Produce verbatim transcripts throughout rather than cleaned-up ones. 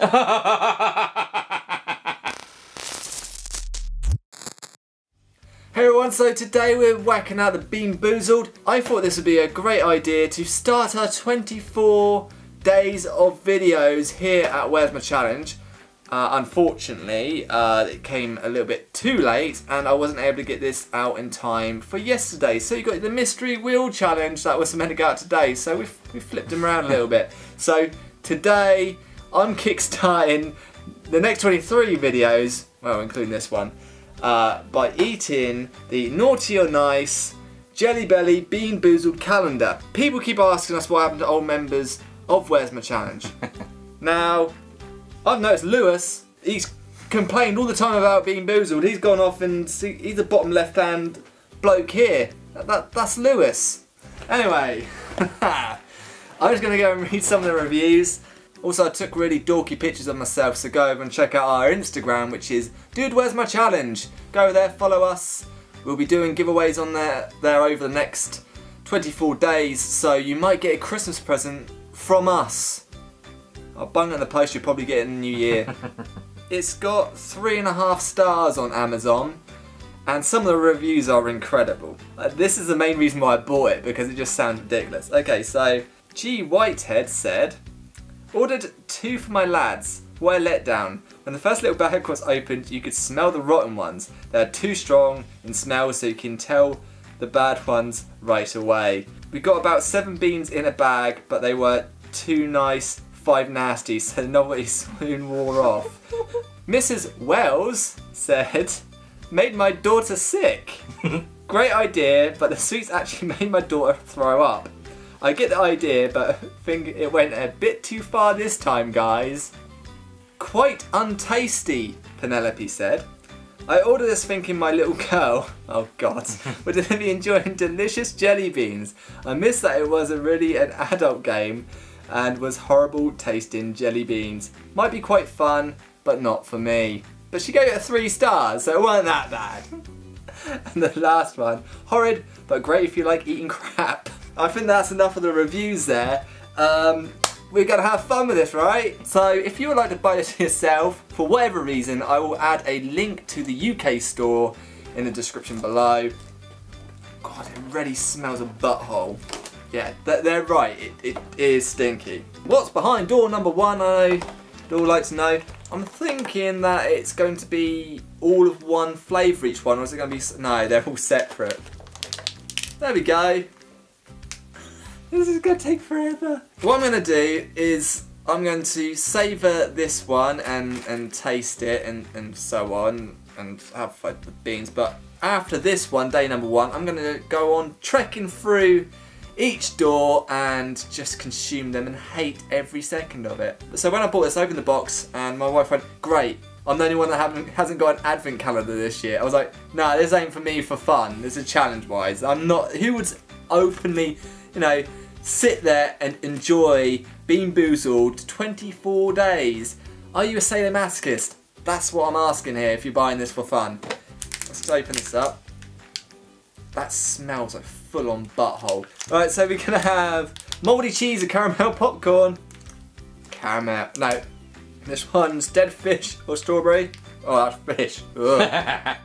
Hey everyone, so today we're whacking out the Bean Boozled. I thought this would be a great idea to start our twenty-four days of videos here at Where's My Challenge. Uh, unfortunately, uh, it came a little bit too late and I wasn't able to get this out in time for yesterday. So you got the mystery wheel challenge that was meant to go out today, so we've, we flipped them around a little bit. So today, I'm kickstarting the next twenty-three videos, well including this one, uh, by eating the Naughty or Nice Jelly Belly Bean Boozled calendar. People keep asking us what happened to old members of Where's My Challenge. Now, I've noticed Lewis, he's complained all the time about Bean Boozled. He's gone off and he's the bottom left hand bloke here. That, that, that's Lewis. Anyway, I'm just going to go and read some of the reviews. Also, I took really dorky pictures of myself, so go over and check out our Instagram, which is Dude Where's My Challenge. Go over there, follow us. We'll be doing giveaways on there, there over the next twenty-four days, so you might get a Christmas present from us. I'll bung it in the post, you'll probably get it in the new year. It's got three and a half stars on Amazon, and some of the reviews are incredible. Uh, this is the main reason why I bought it, because it just sounds ridiculous. Okay, so G Whitehead said, ordered two for my lads. What a letdown. When the first little bag was opened, you could smell the rotten ones. They're too strong in smell, so you can tell the bad ones right away. We got about seven beans in a bag, but they were too nice, five nasty, so the novelty soon wore off. Missus Wells said, made my daughter sick. Great idea, but the sweets actually made my daughter throw up. I get the idea, but I think it went a bit too far this time, guys. Quite untasty, Penelope said. I ordered this thinking my little girl, oh god, would be enjoying delicious jelly beans. I missed that it was a really an adult game and was horrible tasting jelly beans. Might be quite fun, but not for me. But she gave it a three stars, so it wasn't that bad. And the last one, horrid, but great if you like eating crap. I think that's enough of the reviews there. Um, we're going to have fun with this, right? So if you would like to buy this yourself, for whatever reason, I will add a link to the U K store in the description below. God, it really smells a butthole. Yeah, they're right, it, it is stinky. What's behind door number one, I would all like to know. I'm thinking that it's going to be all of one flavour each one, or is it going to be... No, they're all separate. There we go. This is going to take forever. What I'm going to do is I'm going to savour this one and, and taste it and, and so on and have like, the beans. But after this one, day number one, I'm going to go on trekking through each door and just consume them and hate every second of it. So when I bought this, I opened the box and my wife went, great, I'm the only one that haven't, hasn't got an advent calendar this year. I was like, nah, this ain't for me for fun. This is challenge-wise. I'm not, who would openly, you know, sit there and enjoy Bean Boozled twenty-four days. Are you a sadomasochist? That's what I'm asking here if you're buying this for fun. Let's open this up. That smells like full on butthole. Alright, so we're gonna have mouldy cheese and caramel popcorn. Caramel, no. This one's dead fish or strawberry. Oh, that's fish. I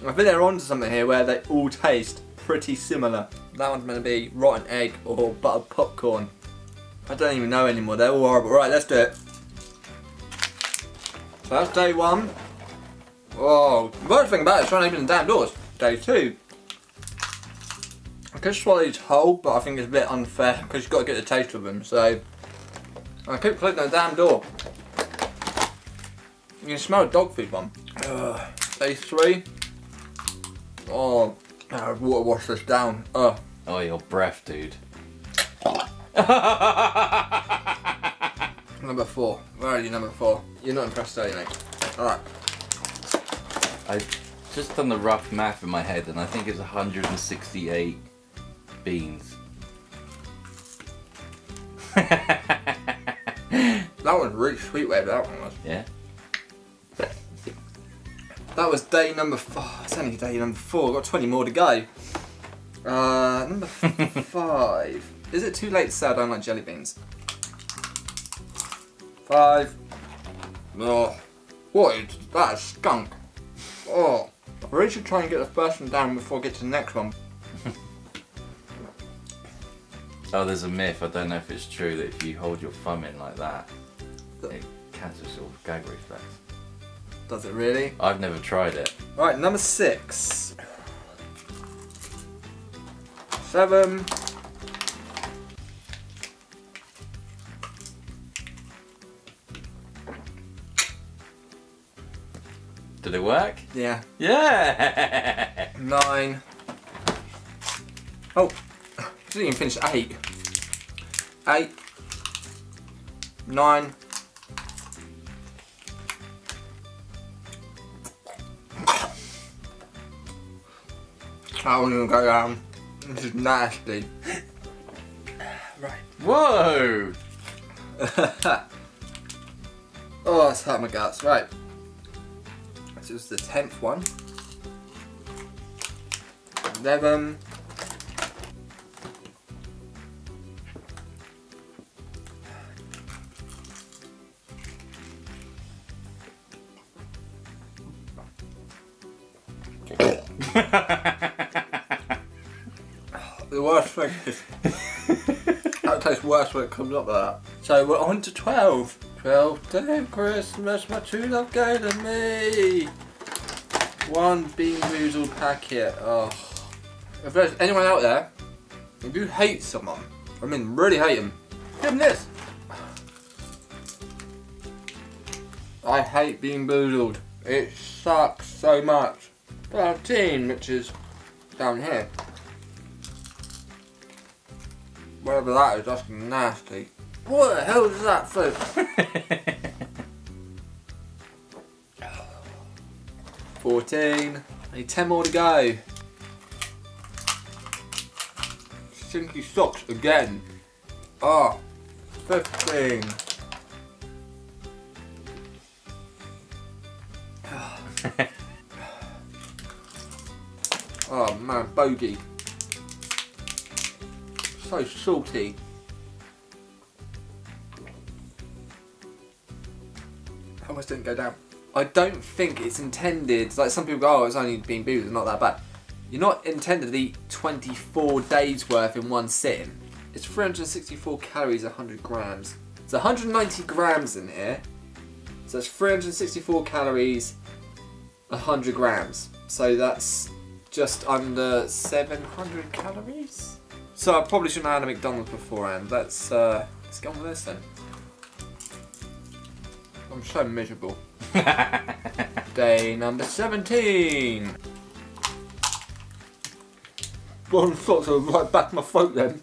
think they're onto something here where they all taste pretty similar. That one's going to be rotten egg or buttered popcorn. I don't even know anymore, they're all horrible. Right, let's do it. So that's day one. Oh, the worst thing about it is trying to open the damn doors. Day two. I could swallow these whole, but I think it's a bit unfair because you've got to get the taste of them. So, I keep closing the damn door. You can smell a dog food one. Ugh. Day three. Oh. I've water washed this down. Uh. Oh, your breath, dude. Number four. Where are you, number four? You're not impressed, are you, mate? Alright. I've just done the rough math in my head, and I think it's one hundred sixty-eight beans. That one's really sweet, whatever that one was. Yeah. That was day number four. It's only day number four. I've got twenty more to go. Uh, number five. Is it too late to say I don't like jelly beans? Five. Oh, what is that? A skunk. Oh, I really should try and get the first one down before I get to the next one. Oh, there's a myth, I don't know if it's true, that if you hold your thumb in like that, it cancels your gag reflex. Does it really? I've never tried it. Right, number six. Seven. Did it work? Yeah. Yeah! Nine. Oh, I didn't even finish eight. Eight. Nine. I won't even go down. This is nasty. Right. Whoa! Oh, that's hurt my guts. Right. This is the tenth one. Eleven. The worst thing is that tastes worse when it comes up like that. So we're on to twelve. Twelve damn Christmas, my true love gave to me. One Bean Boozled packet. Oh, if there's anyone out there, if you hate someone, I mean really hate them, give them this. I hate Bean Boozled. It sucks so much. thirteen, which is down here. Whatever that is, that's nasty. What the hell is that food? fourteen. I need ten more to go. Stinky socks again. Ah, oh, fifteen. Oh man, bogey. So salty. I almost didn't go down. I don't think it's intended, like some people go, oh, it's only Bean Boozled, it's not that bad. You're not intended to eat twenty-four days worth in one sitting. It's three hundred sixty-four calories, one hundred grams. It's one hundred ninety grams in here. So it's three hundred sixty-four calories, one hundred grams. So that's just under seven hundred calories. So I probably shouldn't have had a McDonald's beforehand. Let's uh, let's get on with this then. I'm so miserable. Day number seventeen. Bottom socks are right back to my throat then.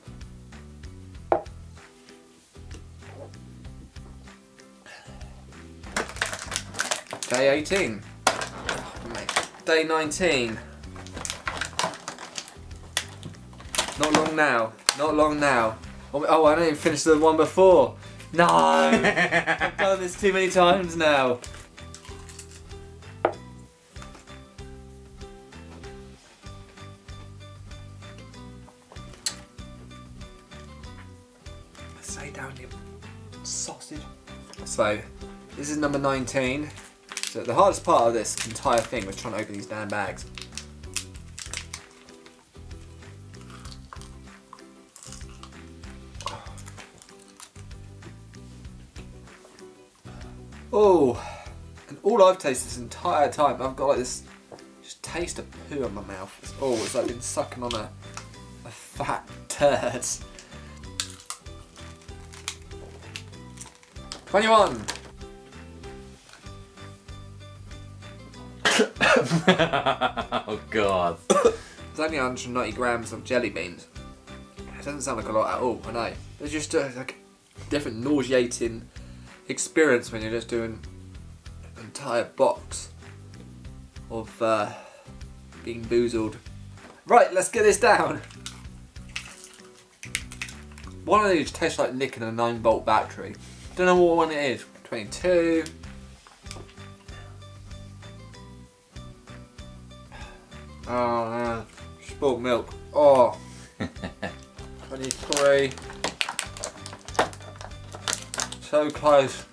Day eighteen. Day nineteen. Not long now. Not long now. Oh, I didn't even finish the one before. No! I've done this too many times now. Stay down, you sausage. So, this is number nineteen. So, the hardest part of this entire thing was trying to open these damn bags. Oh, and all I've tasted this entire time, I've got like this just taste of poo in my mouth. It's, oh, it's like I've been sucking on a, a fat turd. twenty-one. Oh God. It's only one hundred ninety grams of jelly beans. It doesn't sound like a lot at all, I know. It's just uh, like a different nauseating experience when you're just doing an entire box of uh, Bean Boozled. Right, let's get this down. One of these tastes like nicking a nine volt battery. Don't know what one it is. twenty-two. Oh man, spoilt milk. Oh. twenty-three. So close.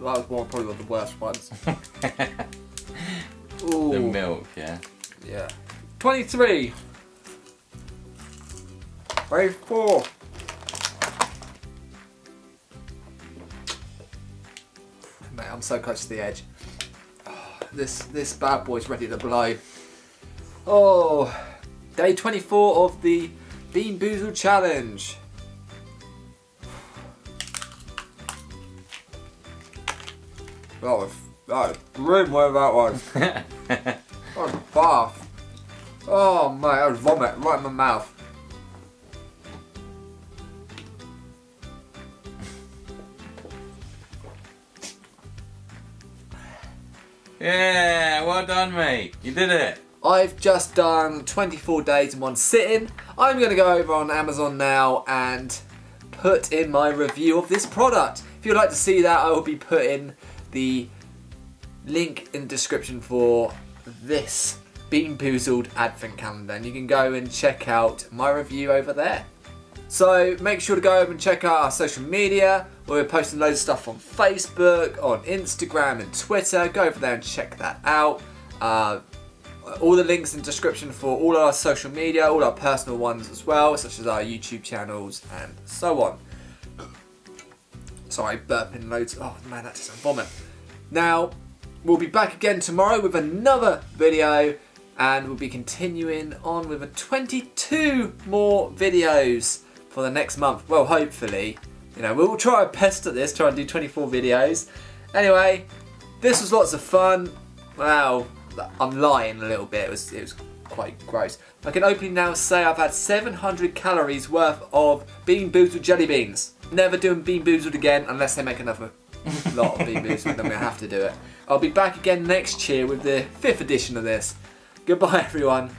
That was one probably one of the worst ones. Ooh. The milk, yeah. Yeah. twenty-three. Wave four. Mate, I'm so close to the edge. Oh, this this bad boy's ready to blow. Oh, day twenty-four of the Bean Boozled challenge. That was, that was grim where that was. That was a bath. Oh mate, that was vomit right in my mouth. Yeah, well done mate, you did it. I've just done twenty-four days in one sitting. I'm going to go over on Amazon now and put in my review of this product. If you'd like to see that, I will be putting the link in the description for this Bean Boozled advent calendar, and you can go and check out my review over there. So make sure to go over and check out our social media. We're posting loads of stuff on Facebook, on Instagram and Twitter. Go over there and check that out. Uh, all the links in the description for all our social media, all our personal ones as well, such as our YouTube channels and so on. Sorry, burping loads. Oh man, that just a vomit. Now, we'll be back again tomorrow with another video, and we'll be continuing on with a twenty-two more videos for the next month. Well, hopefully. You know, we'll try our best at this, try and do twenty-four videos. Anyway, this was lots of fun. Well, I'm lying a little bit, it was, it was quite gross. I can openly now say I've had seven hundred calories worth of Bean Boozled jelly beans. Never doing Bean Boozled again unless they make another lot of Bean Boozled, then we'll have to do it. I'll be back again next year with the fifth edition of this. Goodbye everyone.